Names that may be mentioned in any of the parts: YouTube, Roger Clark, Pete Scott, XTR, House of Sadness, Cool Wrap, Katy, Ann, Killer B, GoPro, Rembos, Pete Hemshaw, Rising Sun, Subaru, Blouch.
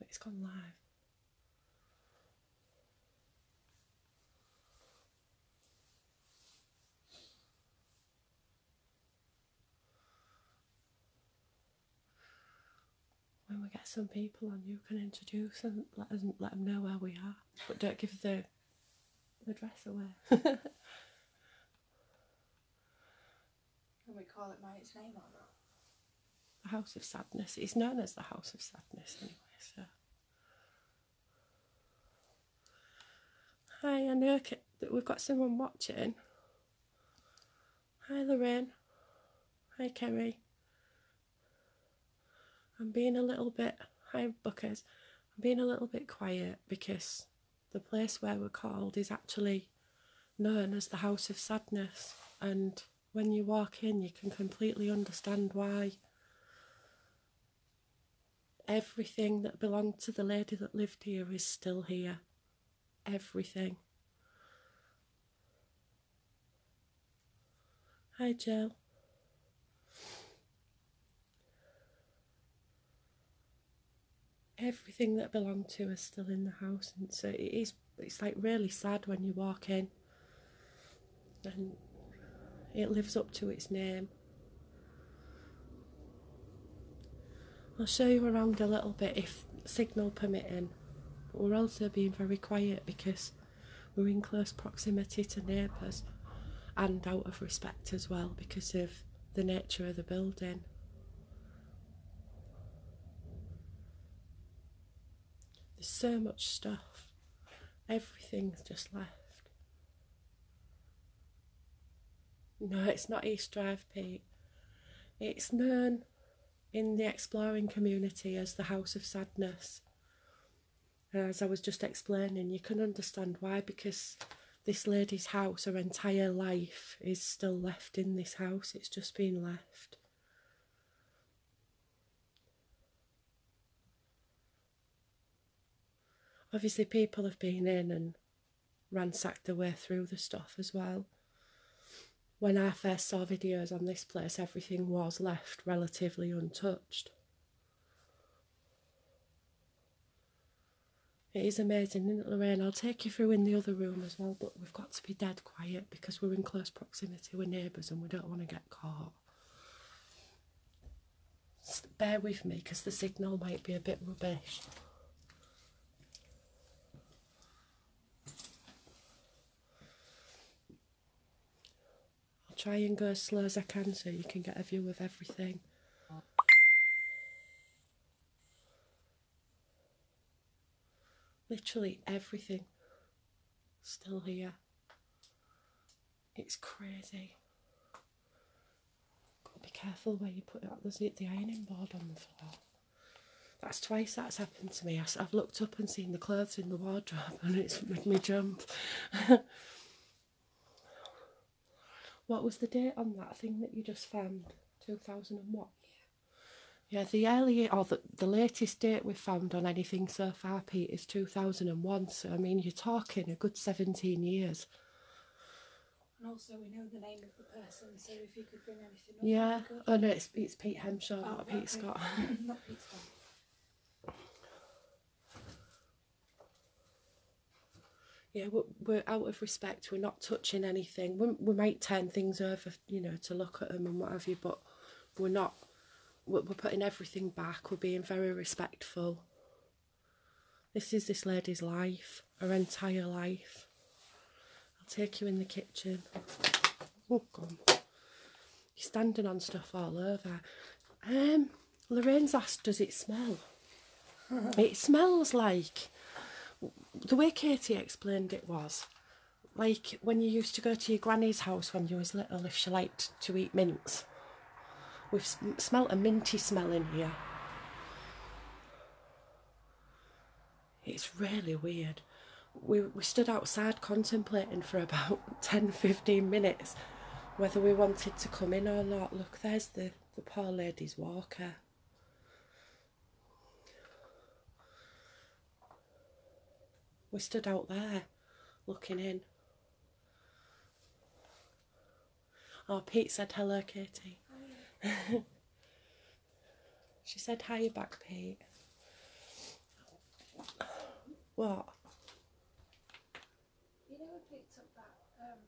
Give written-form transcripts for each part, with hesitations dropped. Wait, it's gone live. When we get some people on, you can introduce and let them know where we are, but don't give the dress away. Can we call it by its name or not? The House of Sadness. It's known as the House of Sadness anyway, so. Hi, I know that we've got someone watching. Hi Lorraine. Hi Kerry. Hi Buckers. I'm being a little bit quiet because the place where we're called is actually known as the House of Sadness, and when you walk in, you can completely understand why everything that belonged to the lady that lived here is still here. Everything. Hi, Jill. Everything that belonged to is still in the house, and so it's like really sad when you walk in, and it lives up to its name. I'll show you around a little bit if signal permitting, but we're also being very quiet because we're in close proximity to neighbours, and out of respect as well because of the nature of the building. There's so much stuff, everything's just left. No, it's not East Drive, Pete. It's known in the exploring community as the House of Sadness. As I was just explaining, you can understand why, because this lady's house, her entire life is still left in this house. It's just been left. Obviously people have been in and ransacked their way through the stuff as well. When I first saw videos on this place, everything was left relatively untouched. It is amazing, isn't it, Lorraine? I'll take you through in the other room as well, but we've got to be dead quiet because we're in close proximity, we're neighbours and we don't want to get caught. Just bear with me because the signal might be a bit rubbish. Try and go as slow as I can so you can get a view of everything. Literally everything still here. It's crazy. Gotta be careful where you put out the ironing board on the floor. That's twice that's happened to me. I've looked up and seen the clothes in the wardrobe and it's made me jump. What was the date on that thing that you just found? 2001? Yeah, the earliest or the latest date we've found on anything so far, Pete, is 2001. So I mean, you're talking a good 17 years. And also, we know the name of the person, so if you could bring anything up. Yeah. Oh no, it's Pete Hemshaw, not Pete Scott. Not Pete Scott. Yeah, we're out of respect, we're not touching anything. We might turn things over, you know, to look at them and what have you, but we're not, we're putting everything back, we're being very respectful. This is this lady's life, her entire life. I'll take you in the kitchen. Oh, God. You're standing on stuff all over. Lorraine's asked, does it smell? It smells like... The way Katie explained it was like when you used to go to your granny's house when you was little if she liked to eat mints. We've smelt a minty smell in here. It's really weird. We stood outside contemplating for about 10-15 minutes whether we wanted to come in or not. Look, there's the poor lady's walker. We stood out there, looking in. Oh, Pete said hello, Katie. Hi. She said hi back, Pete. What? You know we picked up that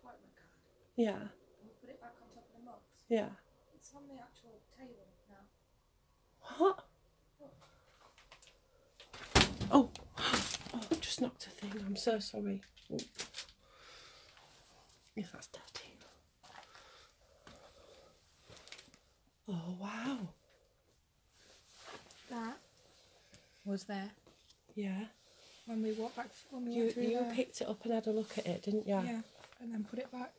appointment card? Yeah. And we put it back on top of the mugs? Yeah. It's on the actual table now. What? Oh. Oh, I just knocked a thing. I'm so sorry. Oh. Yeah, that's dirty. Oh, wow. That was there. Yeah. When we walked back, you picked it up and had a look at it, didn't you? Yeah, and then put it back.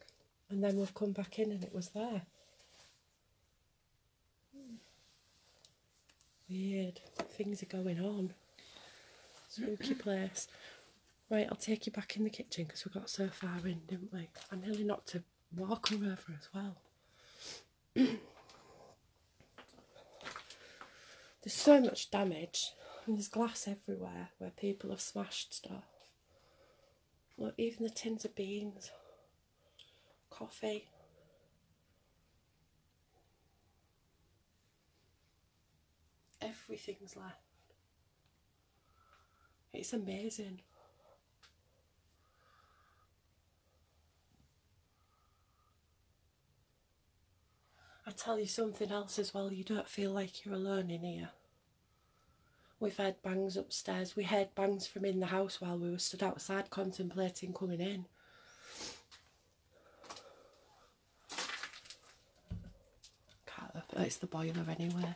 And then we've come back in and it was there. Mm. Weird. Things are going on. Spooky place. Right, I'll take you back in the kitchen because we got so far in, didn't we? I nearly knocked a walker over as well. There's so much damage and there's glass everywhere where people have smashed stuff. Look, even the tins of beans, coffee. Everything's left. It's amazing. I tell you something else as well, you don't feel like you're alone in here. We've heard bangs upstairs. We heard bangs from in the house while we were stood outside contemplating coming in. Can't open, it's the boiler anyway.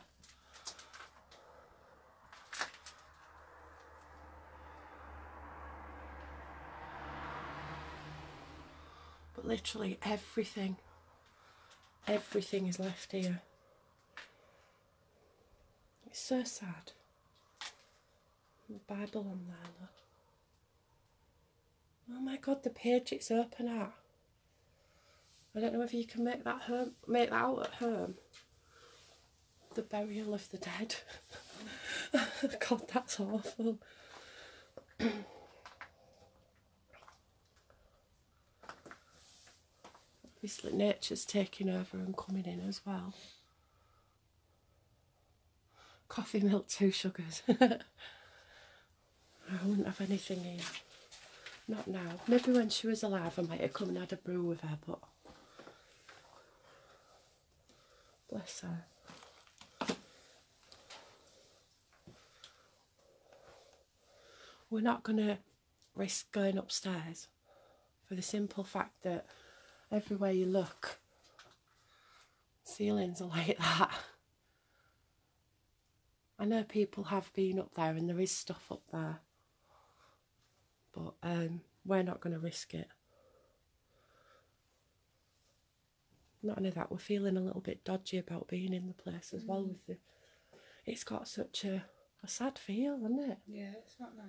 But literally everything. Everything is left here. It's so sad. The Bible on there, look. Oh my God, the page it's open at. I don't know if you can make that out at home. The burial of the dead. God, that's awful. Obviously nature's taking over and coming in as well. Coffee, milk, 2 sugars. I wouldn't have anything here. Not now. Maybe when she was alive I might have come and had a brew with her, but... Bless her. We're not going to risk going upstairs for the simple fact that everywhere you look, ceilings are like that. I know people have been up there and there is stuff up there, but we're not going to risk it. Not only that, we're feeling a little bit dodgy about being in the place as well. With the, it's got such a sad feel, hasn't it? Yeah, it's not nice.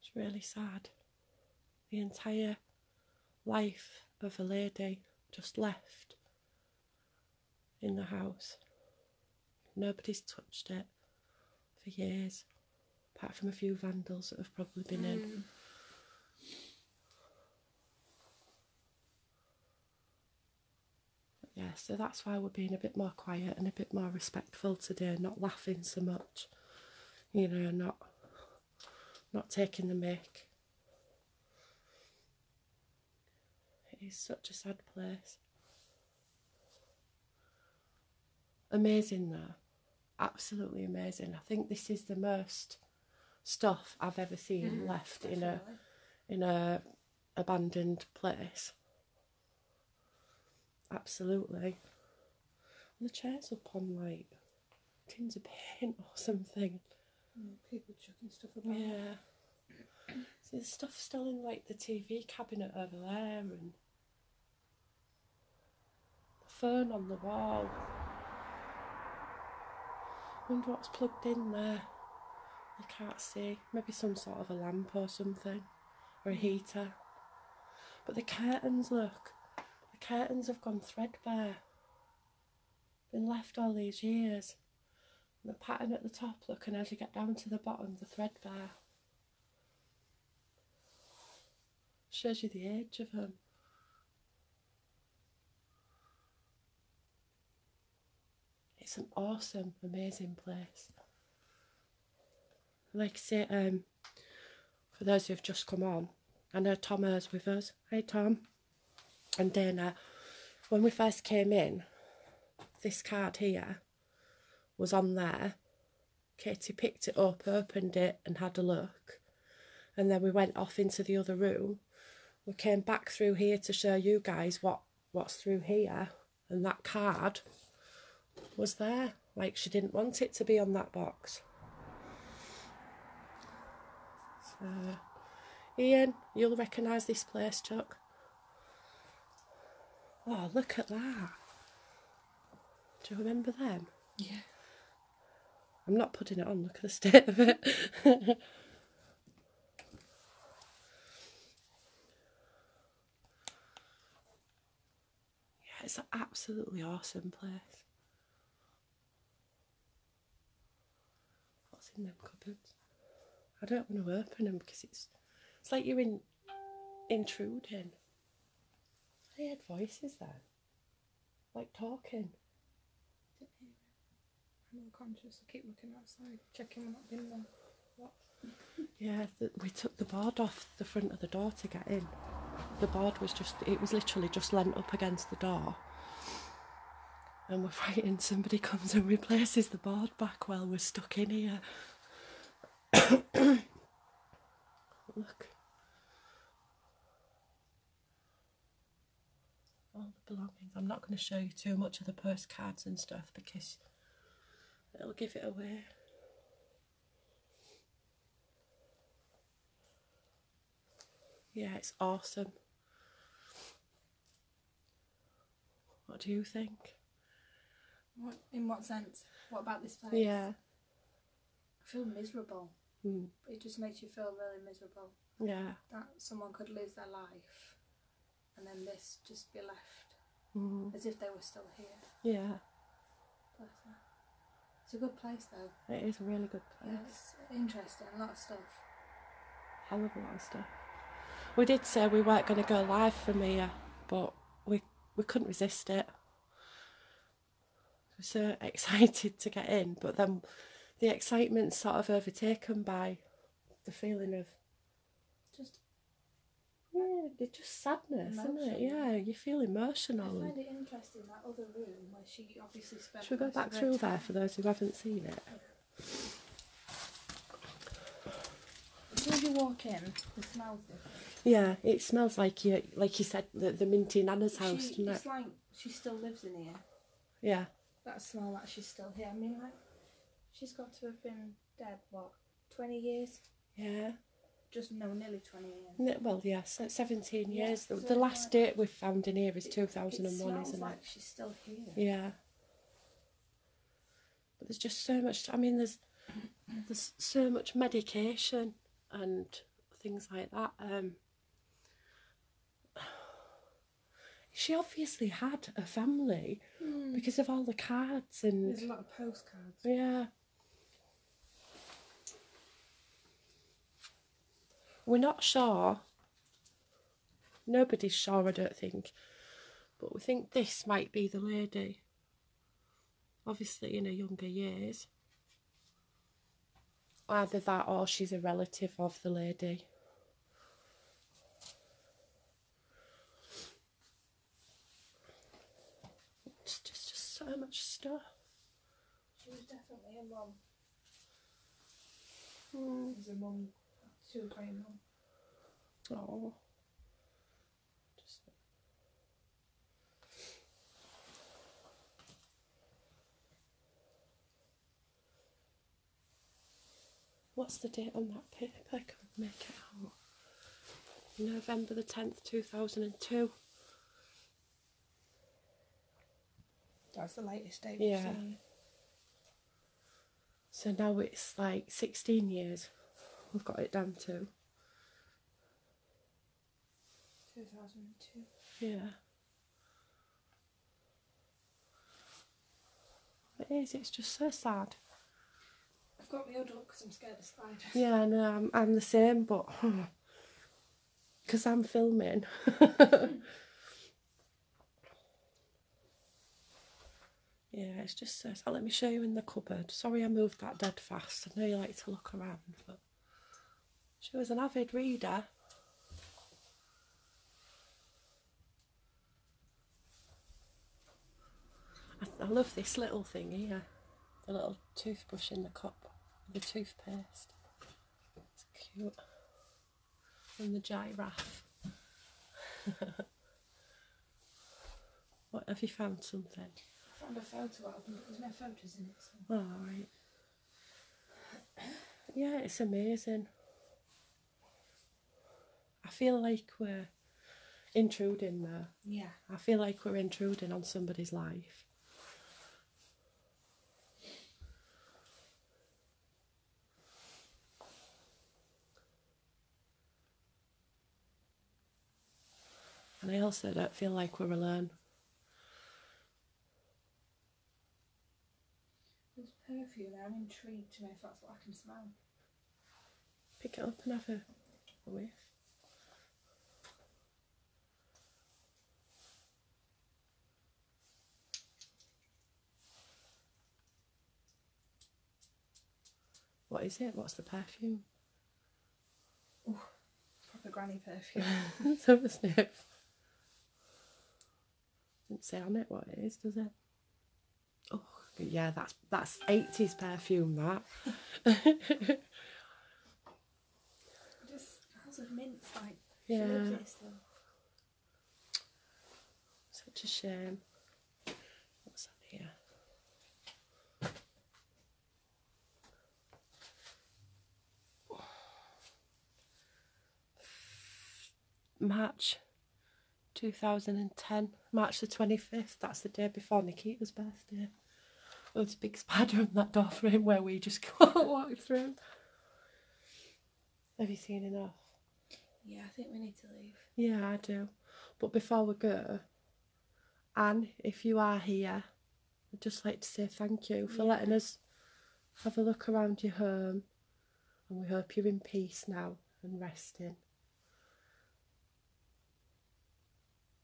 It's really sad. The entire life of a lady just left in the house. Nobody's touched it for years, apart from a few vandals that have probably been in. But yeah, so that's why we're being a bit more quiet and a bit more respectful today, not laughing so much, you know, not taking the mick. It's such a sad place. Amazing though. Absolutely amazing. I think this is the most stuff I've ever seen left in a abandoned place. Absolutely. And the chairs up on like tins of paint or something. People chucking stuff about. Yeah. So there's stuff still in like the TV cabinet over there and phone on the wall. Wonder what's plugged in there. I can't see. Maybe some sort of a lamp or something, or a heater. But the curtains, look. The curtains have gone threadbare. Been left all these years. And the pattern at the top, look, and as you get down to the bottom, the threadbare. Shows you the age of them. It's an awesome, amazing place. like I say, for those who've just come on, I know Tom is with us. Hey, Tom. And then when we first came in, this card here was on there. Katie picked it up, opened it, and had a look. And then we went off into the other room. We came back through here to show you guys what's through here. And that card was there. Like, she didn't want it to be on that box. So, Ian, you'll recognise this place, Chuck. Oh, look at that. Do you remember them? Yeah. I'm not putting it on, look at the state of it. Yeah, it's an absolutely awesome place. What's in them cupboards? I don't want to open them because it's like you're intruding. I heard voices there, like talking. I'm unconscious, I keep looking outside, checking I'm not in there. What? Yeah, we took the board off the front of the door to get in. The board was just, it was literally just lent up against the door. And we're frightened somebody comes and replaces the board back while we're stuck in here. Look. All the belongings. I'm not going to show you too much of the postcards and stuff because it'll give it away. Yeah, it's awesome. What do you think? What, in what sense? What about this place? Yeah. I feel miserable. Mm. It just makes you feel really miserable. Yeah. That someone could lose their life and then this just be left as if they were still here. Yeah. Bless her. It's a good place though. It is a really good place. Yeah, it's interesting, a lot of stuff. Hell of a lot of stuff. We did say we weren't going to go live from here, but we couldn't resist it. We were so excited to get in, but then the excitement's sort of overtaken by the feeling of just, yeah, it's just sadness, emotional. Isn't it? Yeah, you feel emotional. I find it interesting, that other room where she obviously spent... Should we go back through there for those who haven't seen it? As soon as you walk in, it smells different. Yeah, it smells like you said, the minty Nana's house. It's like she still lives in here. Yeah. That smell that she's still here. I mean, like, she's got to have been dead, what, 20 years? Yeah. Just no, nearly 20 years. Well, yes, 17 years. So the last date we've found in here is 2001, isn't it? Like she's still here. Yeah. But there's just so much. I mean, there's so much medication and things like that. She obviously had a family because of all the cards and. There's a lot of postcards. Yeah. We're not sure, nobody's sure I don't think, but we think this might be the lady, obviously in her younger years. Either that or she's a relative of the lady. It's just so much stuff. She was definitely a mum. She was a mum. She was a great mum. Oh. Just... What's the date on that paper? I can't make it out. November the 10th, 2002. That's the latest date. Yeah. Seen. So now it's like 16 years. We've got it down to 2002. Yeah, it is. It's just so sad. I've got my hood up because I'm scared of spiders. Yeah, no, I'm the same, but because I'm filming. Yeah, it's just this. Let me show you in the cupboard. Sorry I moved that dead fast. I know you like to look around, but she was an avid reader. I love this little thing here. The little toothbrush in the cup with the toothpaste. It's cute. And the giraffe. What, have you found something? I found a photo album. There's no photos in it. So. Oh, right. Yeah, it's amazing. I feel like we're intruding there. Yeah. I feel like we're intruding on somebody's life. And I also don't feel like we're alone. There's perfume there. I'm intrigued to know if that's what I can smell. Pick it up and have a whiff. What is it? What's the perfume? Ooh, proper granny perfume. Let's have a sniff. Doesn't say on it what it is, does it? Oh, yeah, that's 80s perfume, that. Just smells of mint, like, yeah. Such a shame. What's on here? March 2010, March the 25th, that's the day before Nikita's birthday. There was a big spider on that door frame where we just walked through. Have you seen enough? Yeah, I think we need to leave. Yeah, I do. But before we go, Anne, if you are here, I'd just like to say thank you for letting us have a look around your home. And we hope you're in peace now and resting.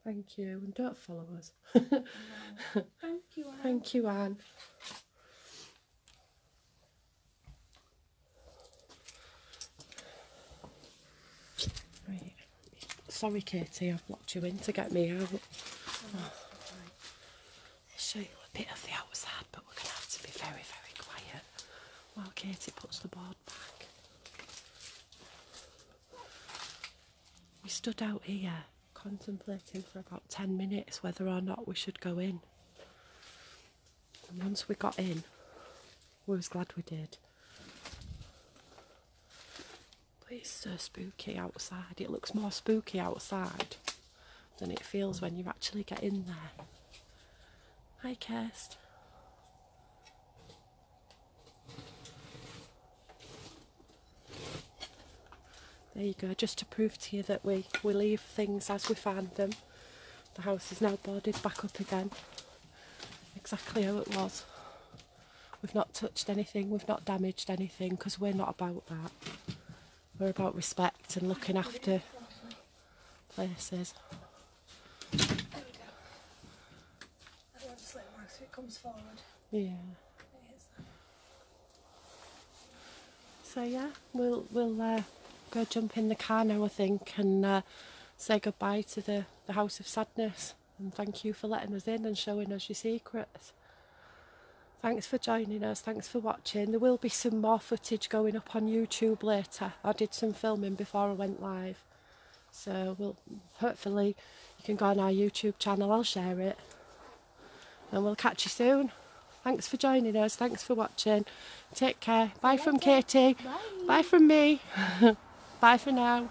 Thank you, and don't follow us. No. Thank you, Anne. Thank you, Anne. Right. Sorry, Katie, I've locked you in to get me out. Oh. I'll show you a bit of the outside, but we're going to have to be very, very quiet while Katie puts the board back. We stood out here, contemplating for about 10 minutes whether or not we should go in, and once we got in we was glad we did, but it's so spooky outside. It looks more spooky outside than it feels when you actually get in there. Hi, Kirst. There you go, just to prove to you that we leave things as we find them. The house is now boarded back up again, exactly how it was. We've not touched anything, we've not damaged anything, because we're not about that. We're about respect and looking after places. There we go. I want to slip back so it comes forward. Yeah. It is. So yeah, we'll go jump in the car now, I think, and say goodbye to the House of Sadness, and thank you for letting us in and showing us your secrets. Thanks for joining us, thanks for watching. There will be some more footage going up on YouTube later. I did some filming before I went live, so we'll hopefully you can go on our YouTube channel, I'll share it, and we'll catch you soon. Thanks for joining us, thanks for watching. Take care. Bye from Katie. Bye from me. Bye for now.